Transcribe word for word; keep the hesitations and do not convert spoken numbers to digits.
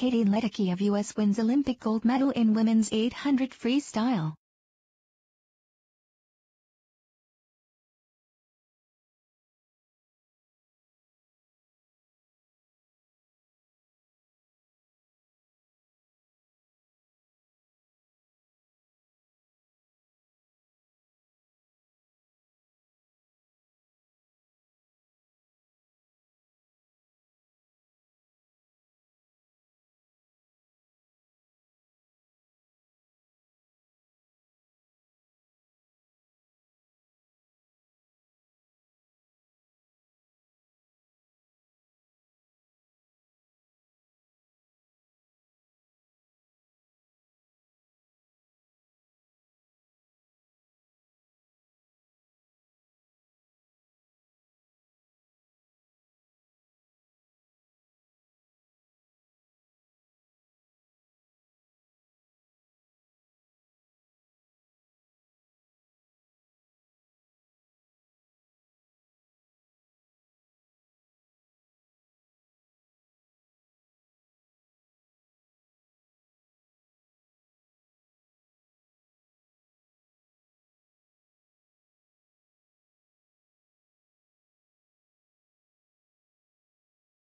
Katie Ledecky of U S wins Olympic gold medal in women's eight hundred freestyle.